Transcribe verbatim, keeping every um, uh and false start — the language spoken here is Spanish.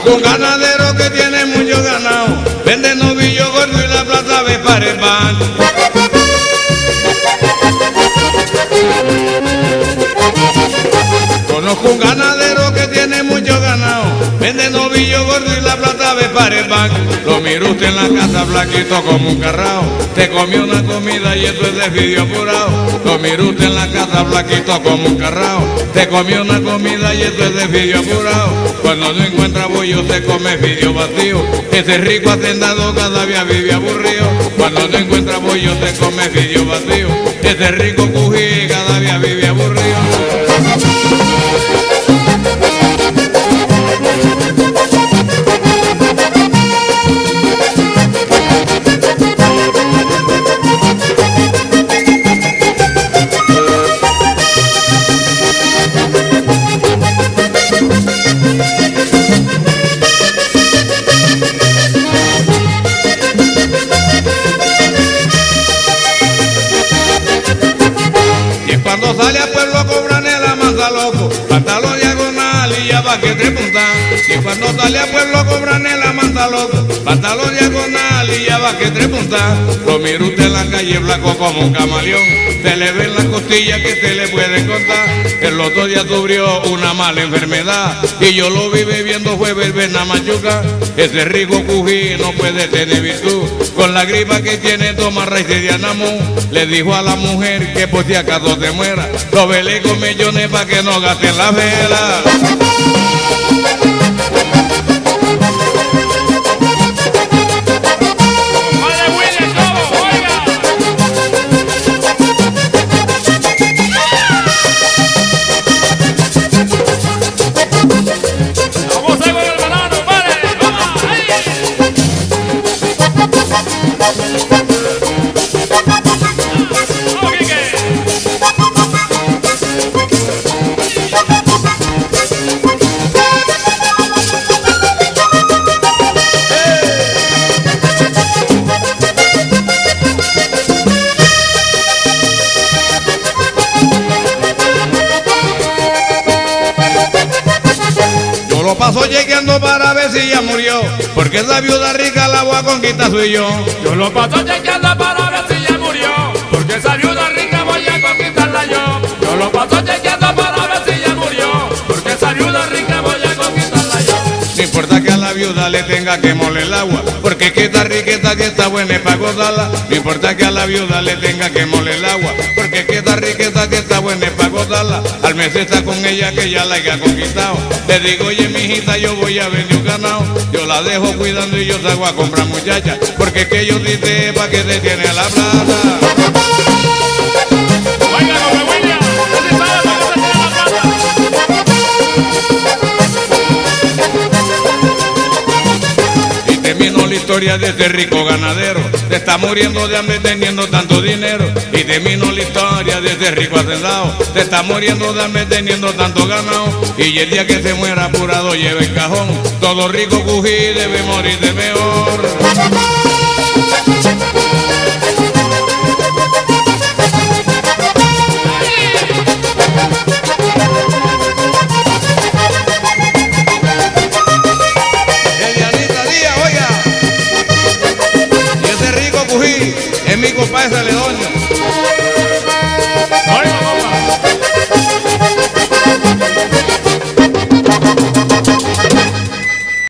Conozco un ganadero que tiene mucho ganado, vende novillo gordo y la plata ve para el pan. Conozco un ganadero que tiene mucho ganado, vende novillo gordo y la plata ve para el pan. Lo miro usted en la casa flaquito como un carrao, te comió una comida y eso es de fidio apurado. Lo miro usted en la casa flaquito como un carrao, te comió una comida y esto es de fidio apurado. Cuando no encuentra bollo se come fidio vacío, ese rico hacendado cada día vive aburrido. Cuando no encuentra bollo se come fidio vacío, ese rico cují cada día vive aburrido. Cuando sale a pueblo a cobrar en la masa loco, pantalón diagonal y ya va que te puntan. Y cuando sale a pueblo a cobrar en la masa loco, pantalón diagonal y ya va que te puntan. Lo mira usted en la calle blanco como un camaleón, se le ven las costillas que se le pueden cortar. El otro día sufrió una mala enfermedad y yo lo vi bebiendo fue verbena machuca. Ese rico cují no puede tener virtud, con la gripa que tiene toma raíces de anamú. Le dijo a la mujer que por si acaso se muera, lo velé con millones para que no gasten la vela. Paso chequeando para ver si ya murió, porque esa viuda rica la voy a conquistar soy yo. Yo lo paso chequeando para ver si ya murió, porque esa viuda rica voy a conquistarla yo. Yo lo paso chequeando para ver si ya murió, porque esa viuda rica voy a conquistarla yo. No importa que a la viuda le tenga que moler el agua, porque que esta riqueza que está buena es para gozarla. No importa que a la viuda le tenga que moler el agua, porque que esta riqueza que está buena es para gozarla. Al mes está con ella que ya la haya conquistado. Le digo, oye, mijita, yo voy a vender un ganado, yo la dejo cuidando y yo salgo a comprar muchacha, porque es que yo dije pa' que te tiene a la plaza. Termino la historia de este rico ganadero, te está muriendo de hambre teniendo tanto dinero. Y termino la historia de este rico hacendado, te está muriendo de hambre teniendo tanto ganado. Y el día que se muera apurado lleva el cajón, todo rico cují debe morir de mejor. Pásale.